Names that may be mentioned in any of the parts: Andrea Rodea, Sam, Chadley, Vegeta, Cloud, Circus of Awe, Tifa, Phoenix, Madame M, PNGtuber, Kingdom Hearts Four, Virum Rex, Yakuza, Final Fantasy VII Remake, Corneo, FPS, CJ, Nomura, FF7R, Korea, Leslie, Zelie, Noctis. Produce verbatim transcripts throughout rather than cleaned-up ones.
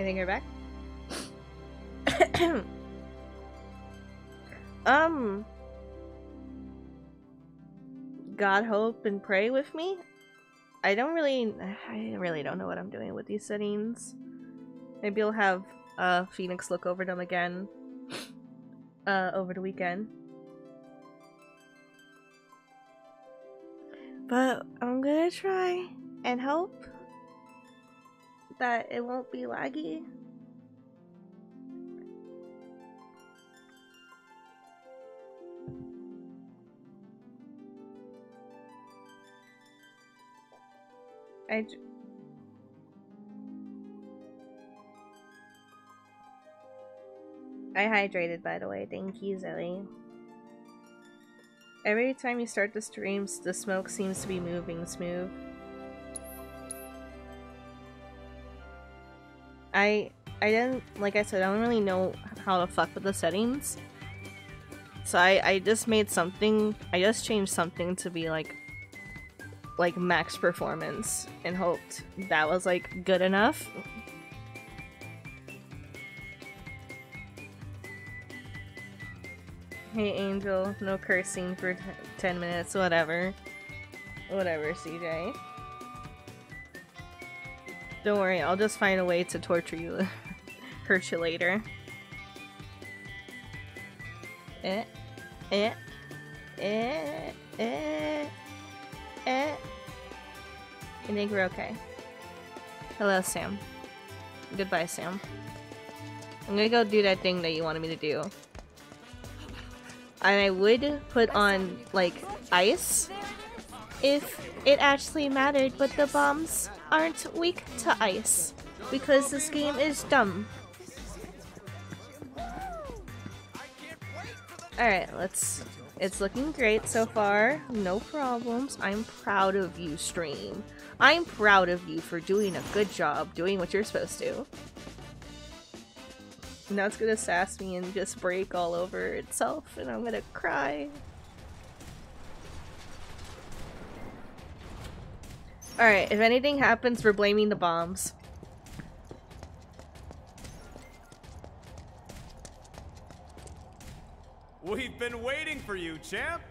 Anything here back? um. God, hope, and pray with me? I don't really, I really don't know what I'm doing with these settings. Maybe I'll have uh, Phoenix look over them again uh, over the weekend. But I'm gonna try and hope that it won't be laggy. I j I hydrated, by the way. Thank you, Zelie. Every time you start the streams, the smoke seems to be moving smooth. I I didn't, like I said, I don't really know how to fuck with the settings. So I, I just made something, I just changed something to be like like max performance and hoped that was like good enough. Hey Angel, no cursing for ten minutes, whatever. Whatever, C J. Don't worry, I'll just find a way to torture you, hurt you later. Eh, eh, eh, eh, eh. I think we're okay. Hello, Sam. Goodbye, Sam. I'm gonna go do that thing that you wanted me to do. And I would put on, like, ice if it actually mattered, but the bombs aren't weak to ice because this game is dumb. Alright, let's... It's looking great so far. No problems. I'm proud of you, stream. I'm proud of you for doing a good job doing what you're supposed to. Now it's gonna sass me and just break all over itself, and I'm gonna cry. Alright, if anything happens, we're blaming the bombs. We've been waiting for you, champ!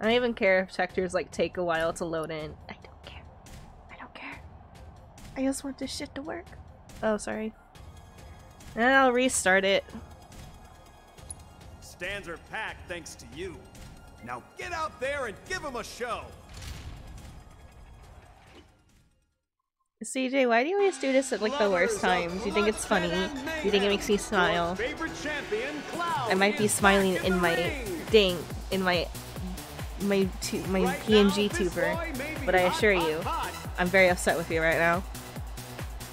I don't even care if sectors like take a while to load in. I don't care. I don't care. I just want this shit to work. Oh, sorry. And I'll restart it. Stands are packed thanks to you. Now get out there and give them a show. C J, why do you always do this at like the worst times? You think it's funny? You think it makes me smile? I might be smiling in my dang in my my to, my PNGtuber, but I assure you, I'm very upset with you right now.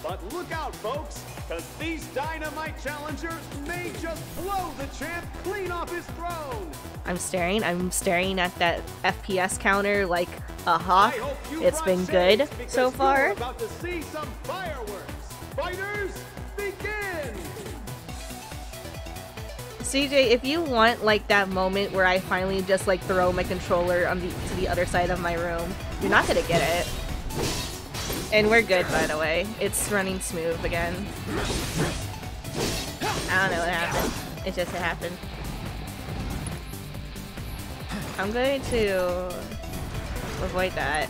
But look out, folks, because these dynamite challengers may just blow the champ clean off his throne! I'm staring, I'm staring at that F P S counter like a hawk. It's been good so far. About to see some fireworks. Fighters, begin! C J, if you want like that moment where I finally just like throw my controller on the, to the other side of my room, you're not gonna get it. And we're good, by the way. It's running smooth again. I don't know what happened. It just happened. I'm going to avoid that.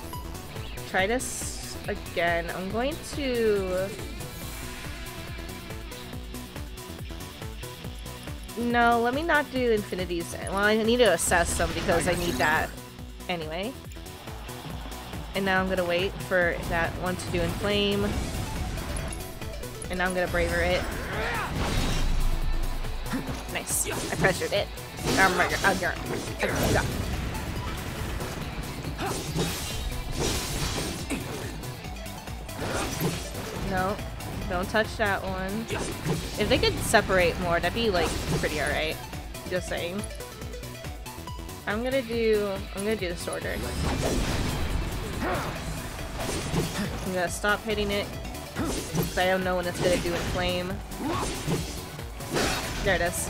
Try this again. I'm going to... No, let me not do infinities. Well, I need to assess them because I need that anyway. And now I'm gonna wait for that one to do inflame. And now I'm gonna braver it. Nice. I pressured it. I'm right here. No, don't touch that one. If they could separate more, that'd be like pretty alright. Just saying. I'm gonna do I'm gonna do this order. I'm gonna stop hitting it because I don't know when it's gonna do inflame. There it is.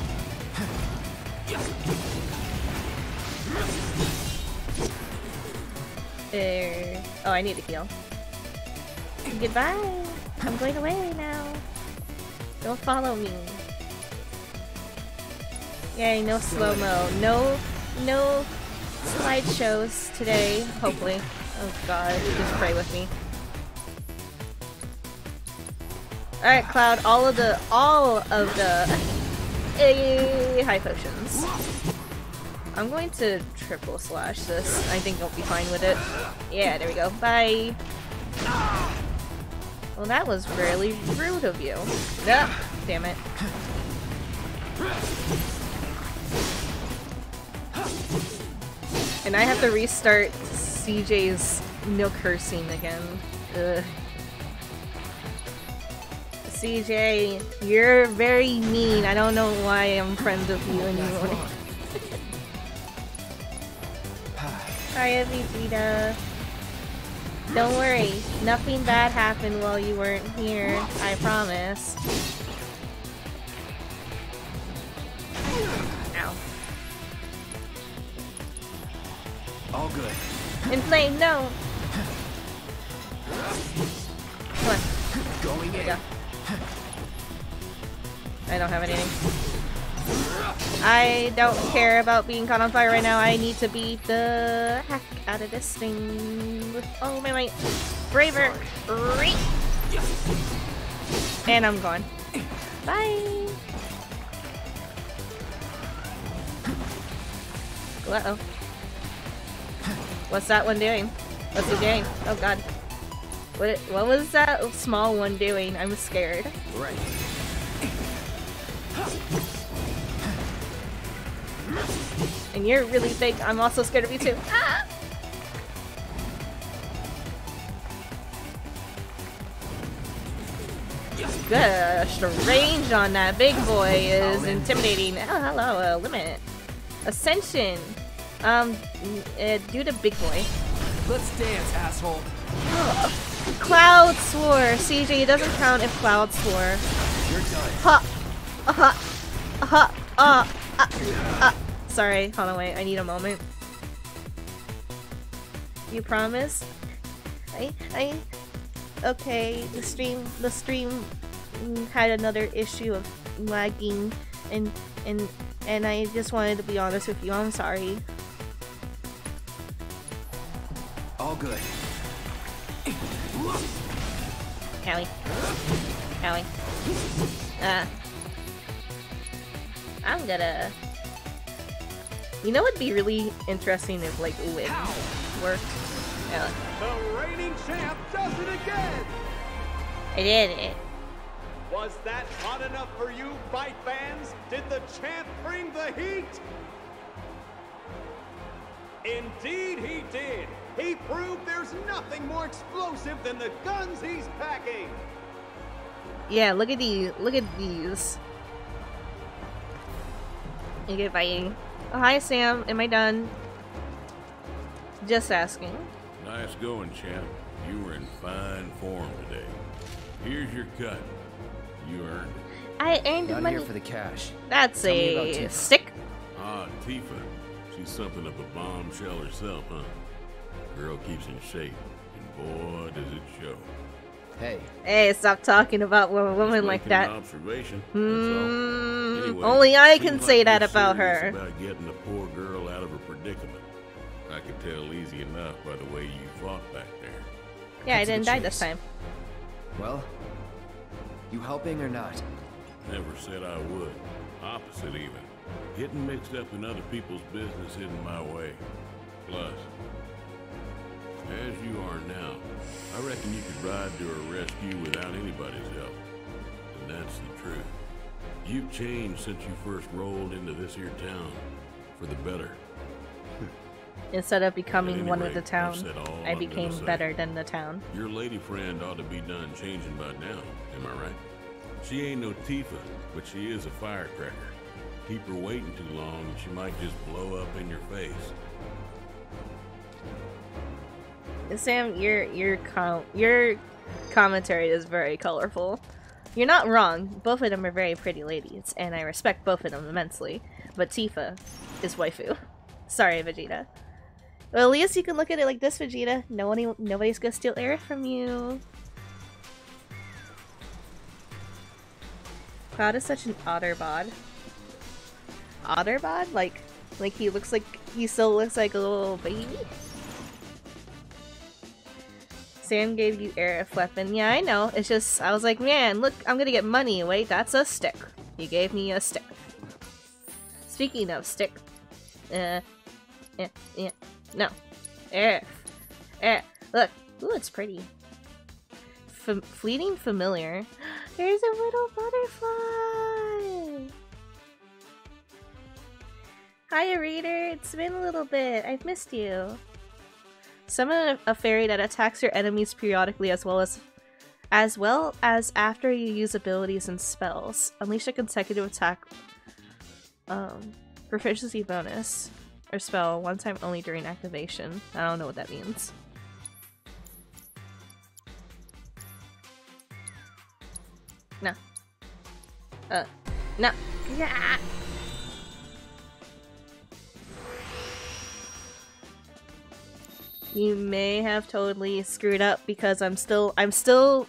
There. Oh, I need to heal. Goodbye! I'm going away now. Don't follow me. Yay, no slow-mo. No, no slideshows today, hopefully. Oh god, just pray with me. Alright, Cloud, all of the- all of the hey, high potions. I'm going to triple slash this. I think I'll be fine with it. Yeah, there we go. Bye! Well, that was really rude of you. Nope. Damn it. And I have to restart C J's no cursing again. Ugh. C J, you're very mean. I don't know why I'm friends with you anymore. Hi, Vegeta. Don't worry, nothing bad happened while you weren't here, I promise. Ow. All good. Inflame, no! Come on. Going in. Go. I don't have anything. I don't care about being caught on fire right now, I need to beat the heck out of this thing. Oh my my braver Re and I'm gone. Bye. Uh oh. What's that one doing? What's he doing? Oh god. What what was that small one doing? I'm scared. Right. And you're really big. I'm also scared of you too. Ah! Gosh, the range on that big boy is intimidating. Oh, hello, uh, limit. Ascension. Um, uh, do the big boy. Let's dance, asshole. Ugh. Cloud swore. C J, it doesn't count if Cloud swore. You're done. Ha. Uh ha. Uh ha. Uh, uh, uh. Sorry, hold on, wait. I need a moment. You promise? I. I. Okay, the stream the stream had another issue of lagging and and and I just wanted to be honest with you. I'm sorry. All good. Owie. Owie. Uh I'm gonna You know what'd be really interesting if like Lib worked? Yeah. The reigning champ does it again! I did it. Was that hot enough for you, fight fans? Did the champ bring the heat? Indeed he did. He proved there's nothing more explosive than the guns he's packing. Yeah, look at these. Look at these. You get fighting. Oh, hi, Sam. Am I done? Just asking. Nice going, champ. You were in fine form today. Here's your cut. You earned it. I earned the money. Here for the cash. That's Tell a stick. Ah, Tifa. She's something of a bombshell herself, huh? Girl keeps in shape, and boy, does it show. Hey. Hey, stop talking about a woman like that. Observation. Mm, anyway, only I can say like that about her. About getting the poor girl out of her predicament. I could tell easy enough by the way you fought back there. Yeah, I didn't die this time. Well, you helping or not? Never said I would. Opposite even. Getting mixed up in other people's business isn't my way. Plus, as you are now, I reckon you could ride to her rescue without anybody's help. And that's the truth. You've changed since you first rolled into this here town. For the better. Instead of becoming one rate, of the town, I I'm became better than the town. Your lady friend ought to be done changing by now, am I right? She ain't no Tifa, but she is a firecracker. Keep her waiting too long and she might just blow up in your face. Sam, your your com your commentary is very colorful. You're not wrong. Both of them are very pretty ladies, and I respect both of them immensely. But Tifa is waifu. Sorry, Vegeta. Well, at least you can look at it like this, Vegeta. No one, nobody's gonna steal Aerith from you. Cloud is such an Otterbod. Otterbod? Like, like he looks like he still looks like a little baby. Sam gave you Aerith weapon. Yeah, I know. It's just I was like, man, look, I'm gonna get money. Wait, that's a stick. You gave me a stick. Speaking of stick, uh, yeah, yeah, no, Aerith, Aerith. Look, ooh, it's pretty. F fleeting familiar. There's a little butterfly. Hiya, reader. It's been a little bit. I've missed you. Summon a fairy that attacks your enemies periodically as well as as well as after you use abilities and spells. Unleash a consecutive attack um, proficiency bonus or spell one time only during activation. I don't know what that means. No. Uh, no. Yeah. You may have totally screwed up because I'm still- I'm still-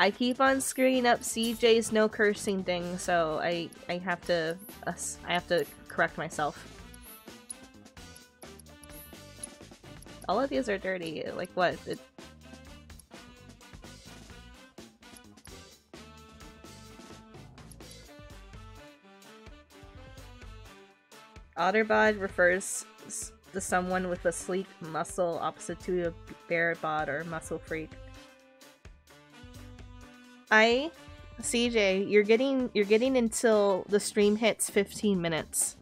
I keep on screwing up C J's no cursing thing, so I- I have to- uh, I have to correct myself. All of these are dirty, like what? It Otterbod refers to someone with a sleek muscle opposite to a bear bod or muscle freak. I, C J, you're getting you're getting until the stream hits fifteen minutes.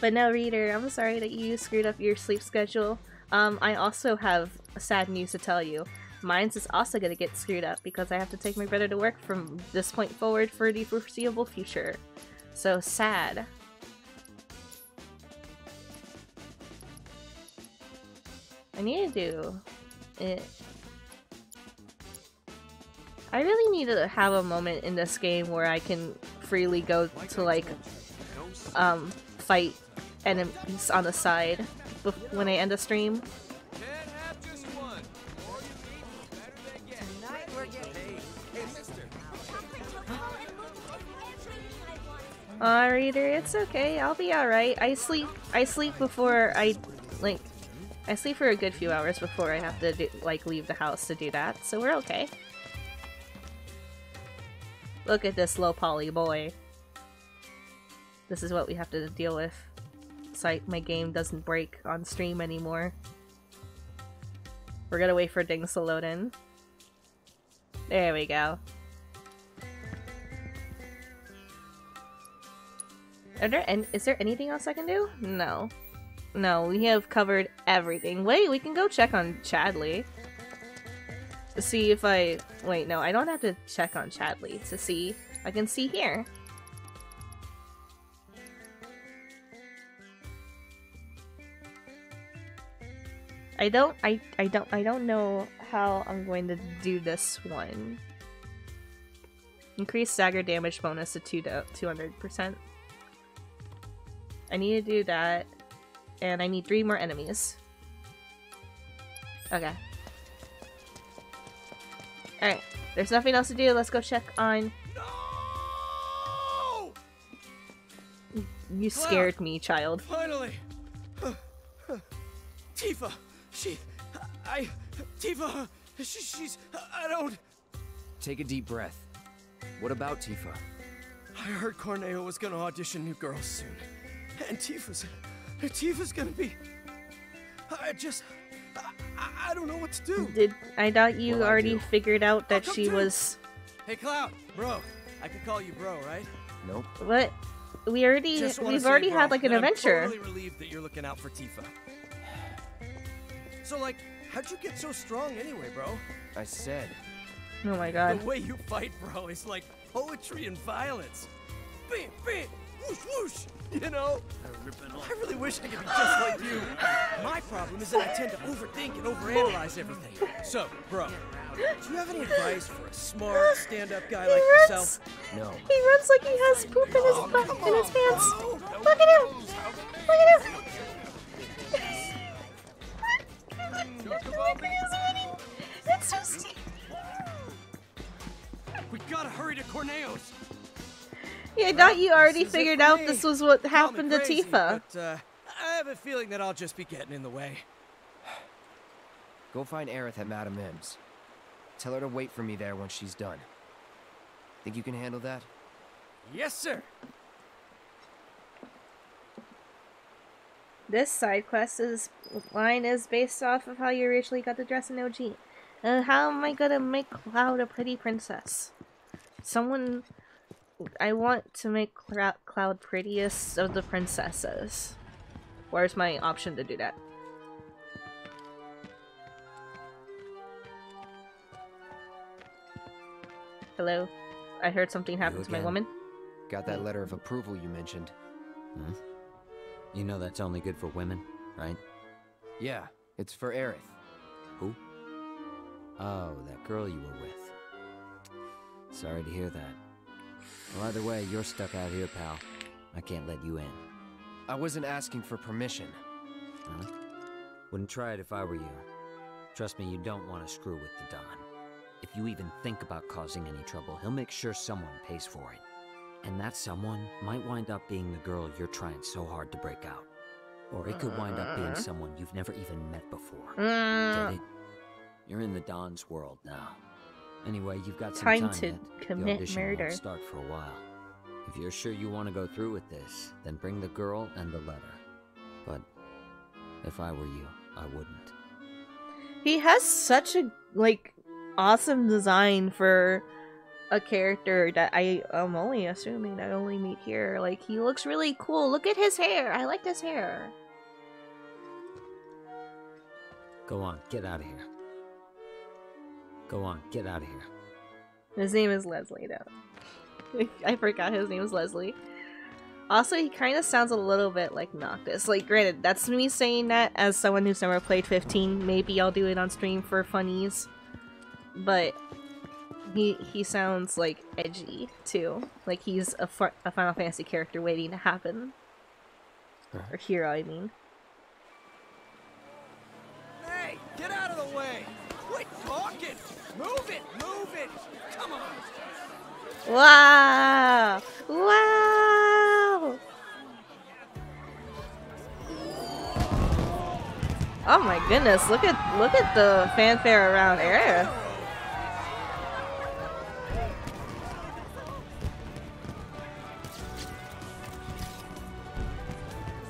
But no, reader, I'm sorry that you screwed up your sleep schedule. Um, I also have sad news to tell you. Mine's is also gonna get screwed up because I have to take my brother to work from this point forward for the foreseeable future. So sad. I need to do it. I really need to have a moment in this game where I can freely go to like um fight enemies on the side when I end a stream. Aw, reader, it's okay. I'll be alright. I sleep. I sleep before I, like, I sleep for a good few hours before I have to, do, like, leave the house to do that. So we're okay. Look at this low poly boy. This is what we have to deal with. So I, my game doesn't break on stream anymore. We're gonna wait for things to load in. There we go. Are there any- is there anything else I can do? No. No, we have covered everything. Wait, we can go check on Chadley. To see if I- wait, no, I don't have to check on Chadley to see- I can see here. I don't- I- I don't- I don't know how I'm going to do this one. Increase stagger damage bonus to two hundred percent. I need to do that, and I need three more enemies. Okay. Alright, there's nothing else to do, let's go check on- No! You scared Cloud. Me, child. Finally! Tifa! She- I- Tifa! She, she's- I don't- Take a deep breath. What about Tifa? I heard Corneo was gonna audition new girls soon. And Tifa's... Tifa's gonna be... I just... I, I don't know what to do. Did... I thought you well, already figured out that she to. was... Hey, Cloud! Bro! I can call you bro, right? Nope. What? We already... We've already bro, had, like, an adventure. I'm totally relieved that you're looking out for Tifa. So, like, how'd you get so strong anyway, bro? I said... Oh my god. The way you fight, bro, is like poetry and violence. Bam, bam! Whoosh, whoosh! You know, I really wish I could be just like you. My problem is that I tend to overthink and overanalyze everything. So, bro, do you have any advice for a smart, stand-up guy he like runs. yourself? No. He runs like he has poop in his butt, oh, in his pants. Oh, no. Look at him! Look at him! Look at his already. That's so stupid. thought you already figured out this was what happened to Tifa. But, uh, I have a feeling that I'll just be getting in the way. Go find Aerith at Madame M's. Tell her to wait for me there once she's done. Think you can handle that? Yes, sir. This side quest is line is based off of how you originally got the dress in O G. And how am I gonna make Cloud a pretty princess? Someone, I want to make Cloud prettiest of the princesses. Where's my option to do that? Hello? I heard something happened to my woman. Got that letter of approval you mentioned. Hmm? You know that's only good for women, right? Yeah, it's for Aerith. Who? Oh, that girl you were with. Sorry to hear that. Well, either way, you're stuck out here, pal. I can't let you in. I wasn't asking for permission. Huh? Wouldn't try it if I were you. Trust me, you don't want to screw with the Don. If you even think about causing any trouble, he'll make sure someone pays for it. And that someone might wind up being the girl you're trying so hard to break out. Or it could wind up being someone you've never even met before. Mm. Get it? You're in the Don's world now. Anyway, you've got some time, time to commit murder. Won't start for a while. If you're sure you want to go through with this, then bring the girl and the letter. But if I were you, I wouldn't. He has such a like awesome design for a character that I am only assuming I only meet here. Like, he looks really cool. Look at his hair. I like his hair. Go on, get out of here. Go on, get out of here. His name is Leslie, though. I forgot his name is Leslie. Also, he kind of sounds a little bit like Noctis. Like, granted, that's me saying that as someone who's never played fifteen. Maybe I'll do it on stream for funnies. But He he sounds like edgy too, like he's a, a Final Fantasy character waiting to happen, right. Or hero, I mean. Hey, get out of the way! Quit talking! Move it, move it! Come on! Wow! Wow! Oh my goodness! Look at look at the fanfare around Aerith.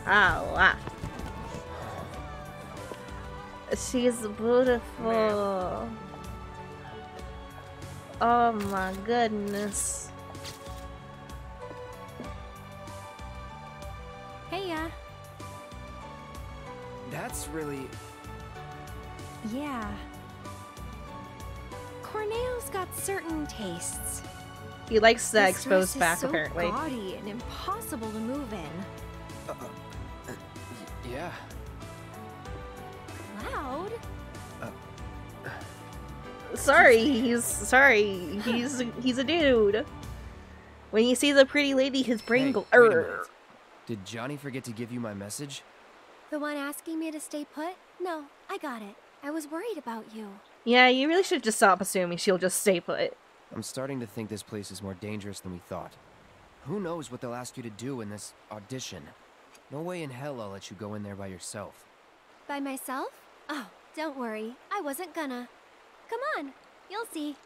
Oh, wow. She's beautiful. Oh my goodness. Hey, yeah. That's really. Yeah. Corneo's got certain tastes. He likes the this exposed back, so apparently. Gaudy and impossible to move in. Uh-oh. Yeah. Cloud? Uh, sorry, he's sorry. He's he's a dude. When he sees a pretty lady, his brain hey, goes. Er. Did Johnny forget to give you my message? The one asking me to stay put? No, I got it. I was worried about you. Yeah, you really should just stop assuming she'll just stay put. I'm starting to think this place is more dangerous than we thought. Who knows what they'll ask you to do in this audition? No way in hell I'll let you go in there by yourself. By myself? Oh, don't worry. I wasn't gonna. Come on, you'll see.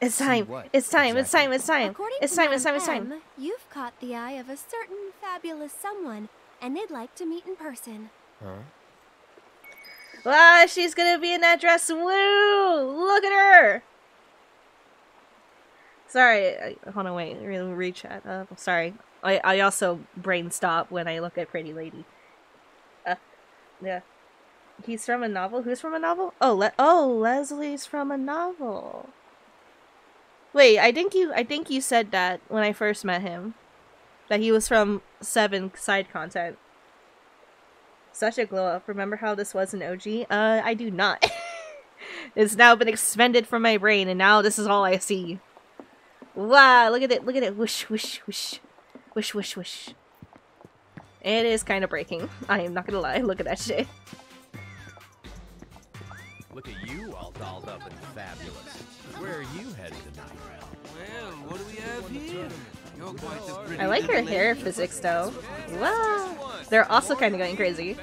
It's time. It's time. Exactly. It's time. It's time. According it's time. It's time. It's time. M, you've caught the eye of a certain fabulous someone, and they'd like to meet in person. Huh? Wow, she's gonna be in that dress. Woo! Look at her. Sorry. I, hold on. Wait. Re-chat. Uh, sorry. I, I also brain stop when I look at Pretty Lady. Uh, yeah. He's from a novel? Who's from a novel? Oh, Le oh, Leslie's from a novel. Wait, I think you I think you said that when I first met him. That he was from seven side content. Such a glow up. Remember how this was an O G? Uh, I do not. It's now been expended from my brain and now this is all I see. Wow, look at it, look at it. Whoosh, whoosh, whoosh. Wish, wish, wish. It is kind of breaking. I am not gonna lie. Look at that shit. Look at you all dolled up and fabulous. Where are you headed tonight? Well, what do we have here? I like her hair physics though. Wow. They're also kind of going crazy.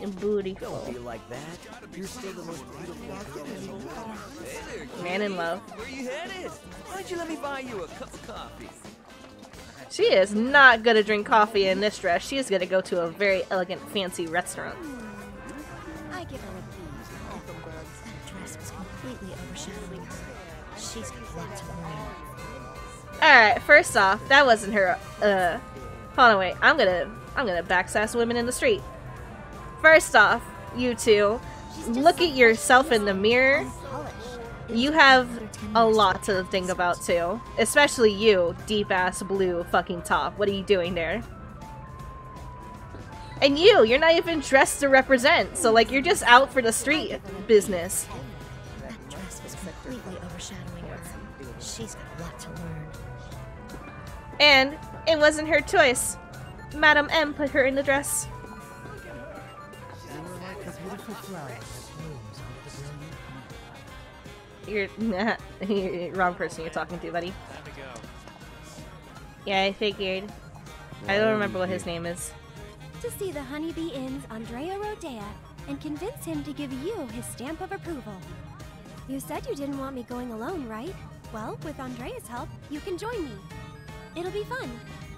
And booty call. Man in love. She is not gonna drink coffee in this dress. She is gonna go to a very elegant, fancy restaurant. I give her a beat. That dress was completely overshadowing her. She's lots of money. Alright, first off, that wasn't her uh hold on wait, I'm gonna I'm gonna backsass women in the street. First off, you two, look at yourself in the mirror. You have a lot to think about too. Especially you, deep-ass blue fucking top. What are you doing there? And you, you're not even dressed to represent. So like, you're just out for the street business. That dress was completely overshadowing her. She's got a lot to learn. And it wasn't her choice. Madame M put her in the dress. You're nah, you're wrong person you're talking to, buddy. Yeah, I figured. I don't remember what his name is. To see the Honey Bee Inn's Andrea Rodea and convince him to give you his stamp of approval. You said you didn't want me going alone, right? Well, with Andrea's help, you can join me. It'll be fun.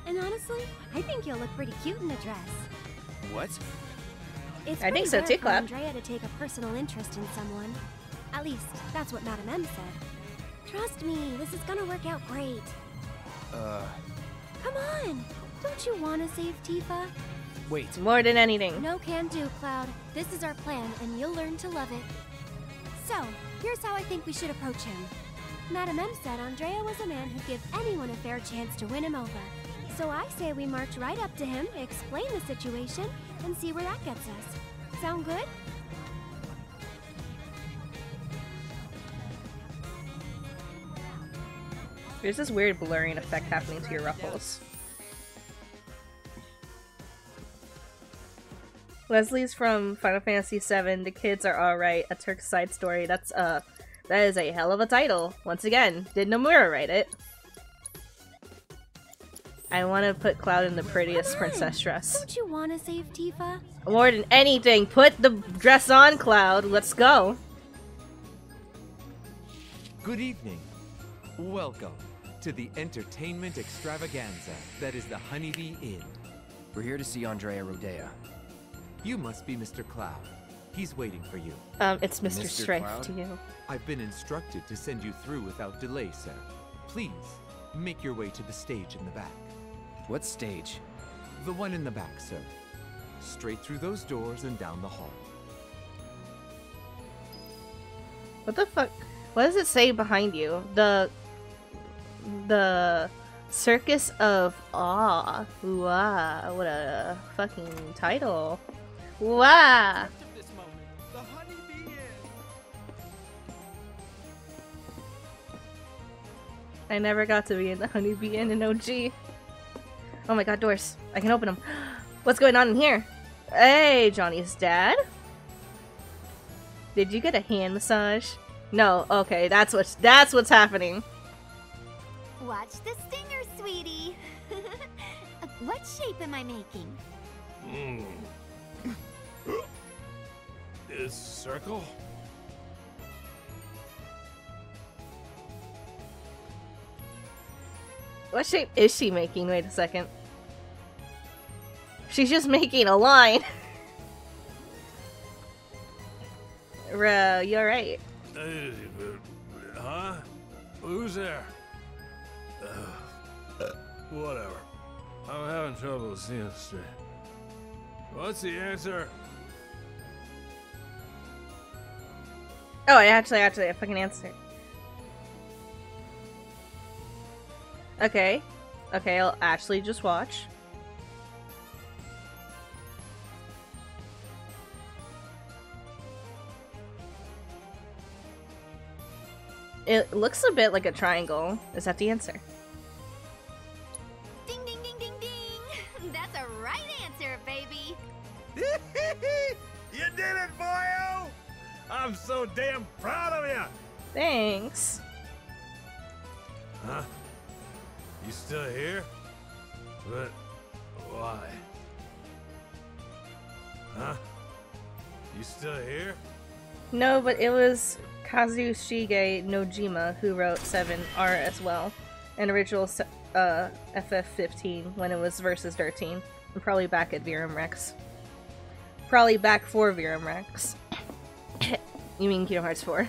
And honestly, I think you'll look pretty cute in a dress. What? It's I think so too, Cloud. Andrea to take a personal interest in someone. At least that's what Madame M said. Trust me, this is gonna work out great. Uh. Come on, don't you want to save Tifa? Wait. More than anything. No can do, Cloud. This is our plan, and you'll learn to love it. So here's how I think we should approach him. Madame M said Andrea was a man who'd give anyone a fair chance to win him over. So I say we march right up to him, explain the situation, and see where that gets us. Sound good? There's this weird blurring effect happening to your ruffles. Leslie's from Final Fantasy seven. The kids are alright. A Turk's side story. That's uh, that is a hell of a title. Once again, did Nomura write it? I want to put Cloud in the prettiest princess dress. Don't you want to save Tifa? More than anything, put the dress on, Cloud. Let's go. Good evening. Welcome to the entertainment extravaganza that is the Honey Bee Inn. We're here to see Andrea Rodea. You must be Mister Cloud. He's waiting for you. Um, it's Mister Strife to you. I've been instructed to send you through without delay, sir. Please, make your way to the stage in the back. What stage? The one in the back, sir. Straight through those doors and down the hall. What the fuck? What does it say behind you? The... The Circus of Awe. Wow, what a fucking title. Wow. I never got to be in the Honey Bee Inn in O G. Oh my god, doors. I can open them. What's going on in here? Hey, Johnny's dad. Did you get a hand massage? No, okay, that's what's, that's what's happening. Watch the stinger, sweetie. What shape am I making? Mm. This circle? What shape is she making? Wait a second. She's just making a line. Bro, you're right. Uh, huh? Who's there? Uh, whatever. I'm having trouble seeing straight. What's the answer? Oh, I actually, actually, I fucking answered. Okay. Okay, I'll actually just watch. It looks a bit like a triangle. Is that the answer? Ding, ding, ding, ding, ding! That's a right answer, baby! You did it, boyo! I'm so damn proud of you! Thanks. Huh? You still here? But why? Huh? You still here? No, but it was Kazushige Nojima who wrote seven R as well, and original uh, F F fifteen when it was versus thirteen, and probably back at Virum Rex. Probably back for Virum Rex. You mean Kingdom Hearts Four?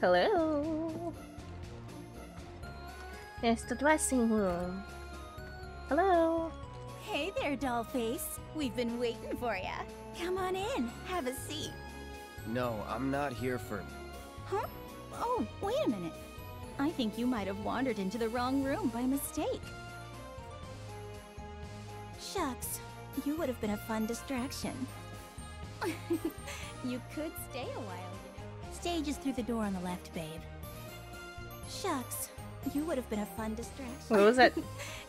Hello. It's the dressing room. Hello. Hey there, dollface. We've been waiting for ya. Come on in. Have a seat. No, I'm not here for... Huh? Oh, wait a minute. I think you might have wandered into the wrong room by mistake. Shucks. You would have been a fun distraction. You could stay a while. Stage is through the door on the left, babe. Shucks. You would have been a fun distraction. What was that?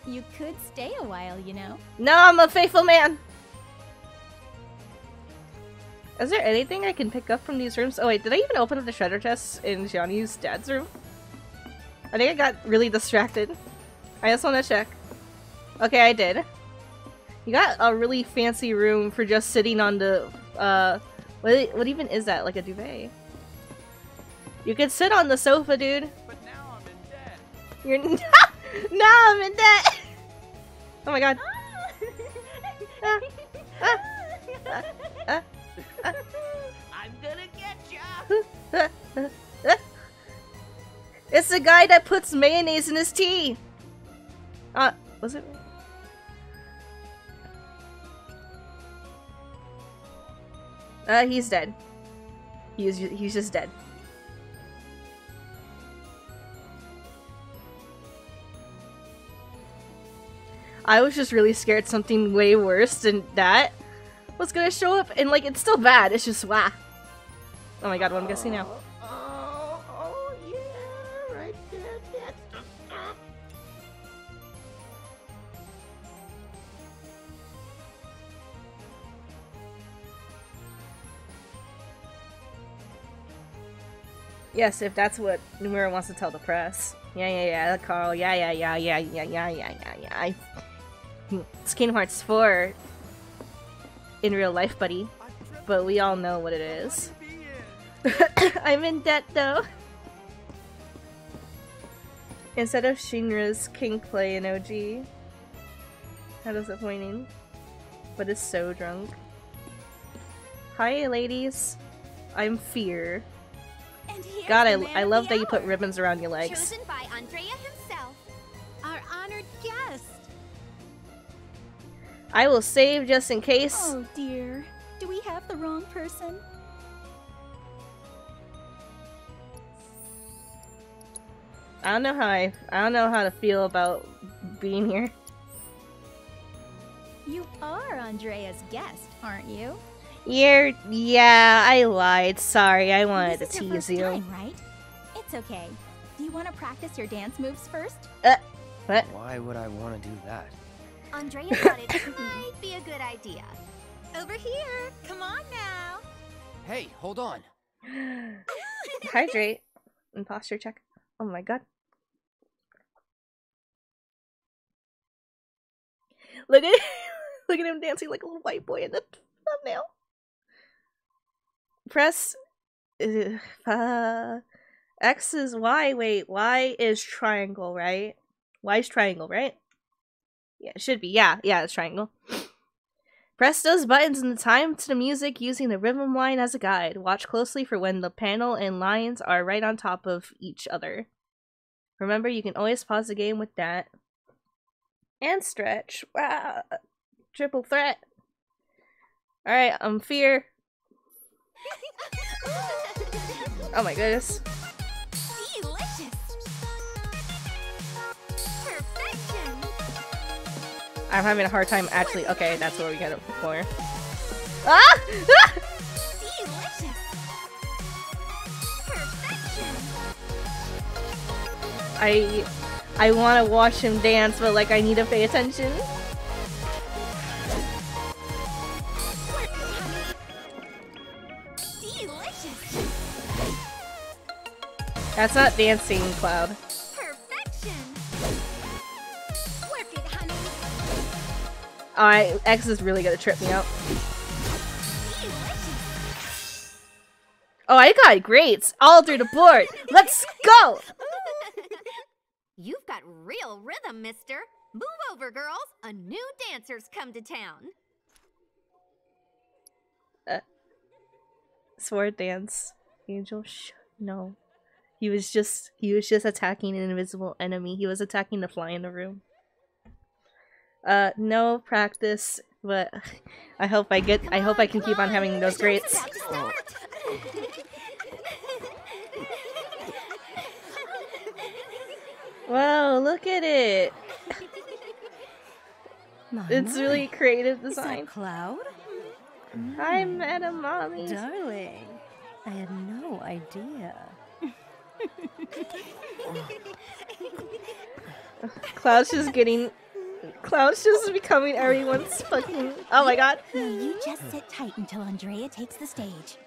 You could stay a while, you know. No, I'm a faithful man. Is there anything I can pick up from these rooms? Oh wait, did I even open up the shredder chest in Johnny's dad's room? I think I got really distracted. I just want to check. Okay, I did. You got a really fancy room for just sitting on the, uh, what, what even is that? Like a duvet? You could sit on the sofa, dude. You're no, no, I'm in debt. Oh my god. Ah. Ah. Ah. Ah. Ah. I'm gonna get ya. It's the guy that puts mayonnaise in his tea. Uh, was it? Uh, he's dead. He is. He's just dead. I was just really scared something way worse than that was gonna show up, and like, it's still bad, it's just wah. Oh my god, what am I gonna see now? Oh, oh, oh, yeah, right there, that's the stuff. Yes, if that's what Nomura wants to tell the press. Yeah, yeah, yeah, Carl, yeah, yeah, yeah, yeah, yeah, yeah, yeah, yeah, yeah, I... It's Kingdom Hearts four in real life, buddy, but we all know what it is. I'm in debt, though. Instead of Shinra's King Play in O G. How disappointing. But it's so drunk. Hi, ladies. I'm Fear. God, I, I love that you put ribbons around your legs. Chosen by Andrea himself, our honored guest. I will save just in case. Oh dear. Do we have the wrong person? I don't know how I I don't know how to feel about being here. You are Andrea's guest, aren't you? You're yeah, I lied. Sorry, I wanted this to is tease your first you. Time, right? It's okay. Do you want to practice your dance moves first? Uh what? Why would I want to do that? Andrea thought it might be a good idea. Over here, come on now. Hey, hold on. Hydrate. Imposter check. Oh my god. Look at look at him dancing like a little white boy in the thumbnail. Press uh, X is Y. Wait, Y is triangle, right? Y is triangle, right? Yeah, it should be. Yeah, yeah, it's triangle. Press those buttons in the time to the music using the rhythm line as a guide. Watch closely for when the panel and lines are right on top of each other. Remember, you can always pause the game with that. And stretch. Wow. Triple threat. Alright, I'm Fear. Oh my goodness. I'm having a hard time actually. Okay, that's where we got it before. Ah! Ah! I I want to watch him dance, but like I need to pay attention. That's not dancing, Cloud. Perfection. Work it, honey. Alright, X is really gonna trip me up. Oh, I got greats all through the board. Let's go! You've got real rhythm, mister. Move over, girls. A new dancer's come to town. Uh, sword dance. Angel, shh. No. He was just, he was just attacking an invisible enemy. He was attacking the fly in the room. Uh, no practice, but I hope I get, I hope I can keep on having those greats. Oh. Wow, look at it. My it's my. Really creative design. Is that Cloud? Mm. Hi, Madame Mommy. Darling, I had no idea. Cloud's just getting... Cloud's just becoming everyone's fucking... Oh my god. You just sit tight until Andrea takes the stage.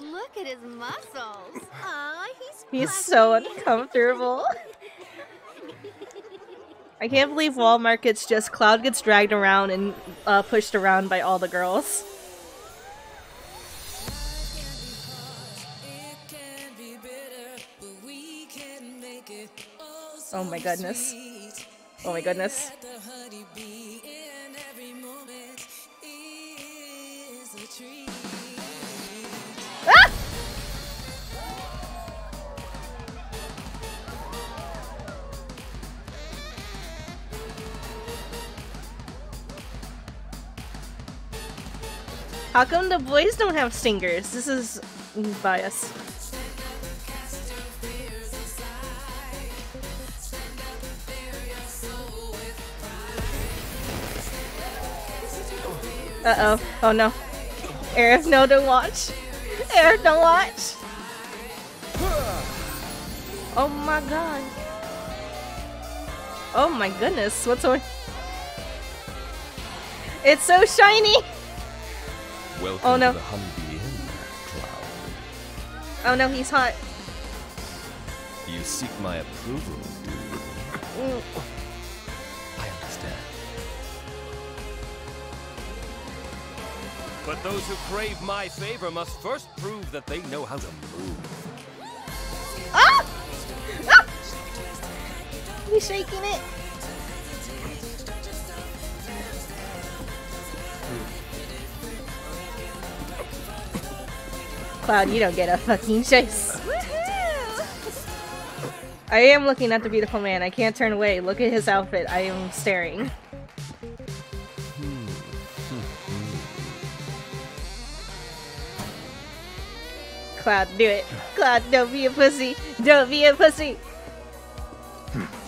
Look at his muscles. Aw, he's He's plucky. So uncomfortable. I can't believe Walmart gets just... Cloud gets dragged around and uh, pushed around by all the girls. Oh my goodness. Oh my goodness. Ah! How come the boys don't have stingers? This is bias. Uh-oh. Oh no. Aerith, no, don't watch. Aerith, don't watch. Oh my god. Oh my goodness. What's on? It's so shiny. Welcome oh no. To the Honey Bee Inn, Cloud. Oh no, he's hot. You seek my approval, dude. Mm. I understand. But those who crave my favor must first prove that they know how to move. Ah! Ah! He's shaking it. Cloud, you don't get a fucking chase. Woohoo! I am looking at the beautiful man. I can't turn away. Look at his outfit. I am staring. Cloud, do it. Cloud, don't be a pussy. Don't be a pussy.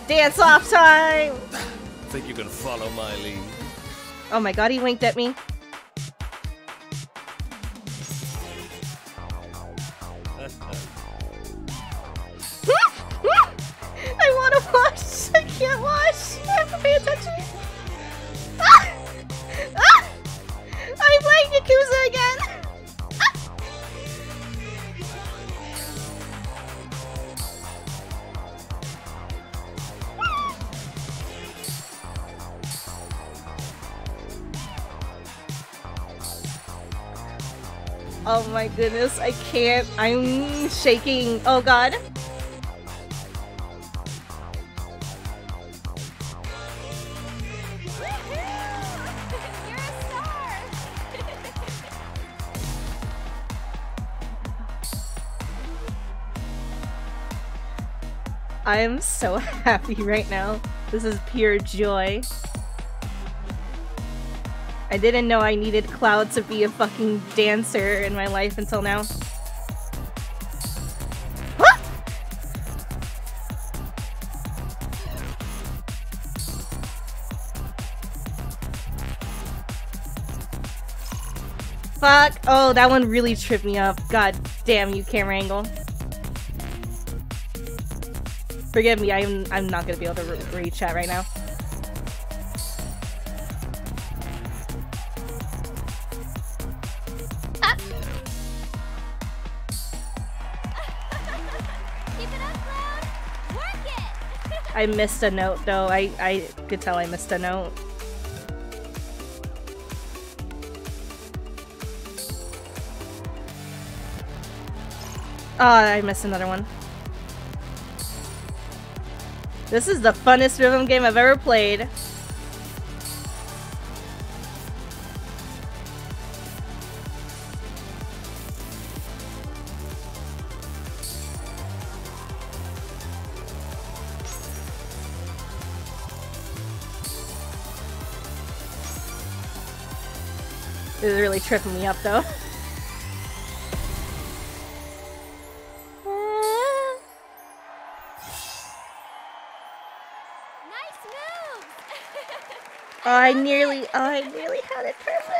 Dance off time! Think you can follow my lead? Oh my god, he winked at me. I want to watch. I can't watch. I have to pay attention. Ah! Ah! I'm playing Yakuza again. Oh my goodness, I can't. I'm shaking. Oh god. You're a star. I am so happy right now. This is pure joy. I didn't know I needed Cloud to be a fucking dancer in my life until now. What? Fuck. Oh, that one really tripped me up. God damn you, camera angle. Forgive me, I'm, I'm not gonna be able to re- re-chat right now. Keep it up, Leslie. I missed a note though. I, I could tell I missed a note. Oh, I missed another one. This is the funnest rhythm game I've ever played. This is really tripping me up though. Oh, I nearly, oh, I nearly had it perfect.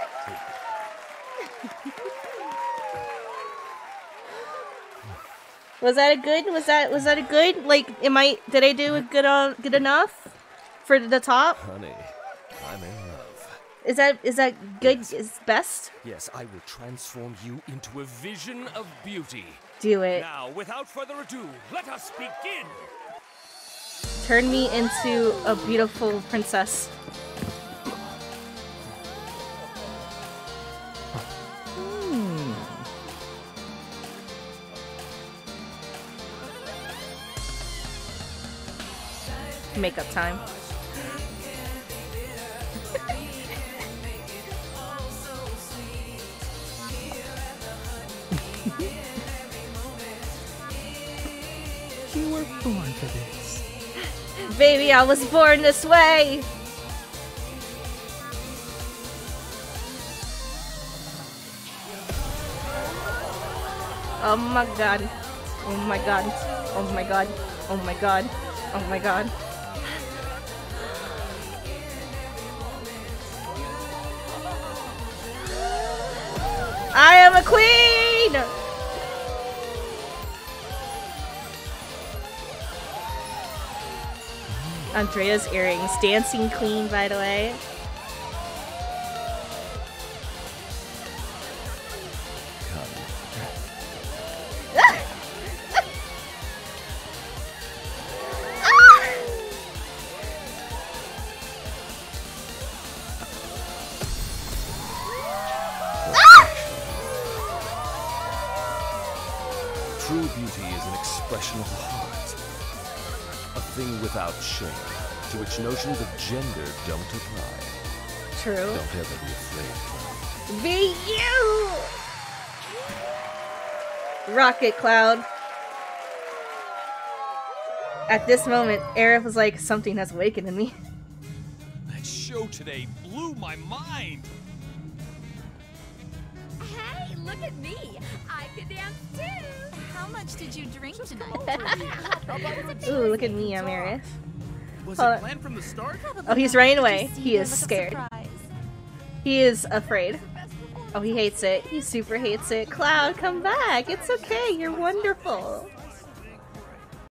Was that a good? Was that was that a good? Like, am I? Did I do good on good enough for the top? Honey, I'm in love. Is that is that good? Yes. Is best? Yes, I will transform you into a vision of beauty. Do it now, without further ado. Let us begin. Turn me into a beautiful princess. Makeup time. You were born for this. Baby, I was born this way. Oh my god. Oh my god. Oh my god. Oh my god. Oh my god. I am a queen! Andrea's earrings. Dancing queen, by the way. To which notions of gender don't apply. True. Don't ever be afraid. Be you! Rocket Cloud. At this moment, Aerith was like, something has awakened in me. That show today blew my mind! Hey, look at me! I could dance too! How much did you drink tonight? Ooh, look at me, I'm Aerith. Was it planned from the start? Oh, he's running away. He is scared. He is afraid. Oh, he hates it. He super hates it. Cloud, come back. It's okay. You're wonderful.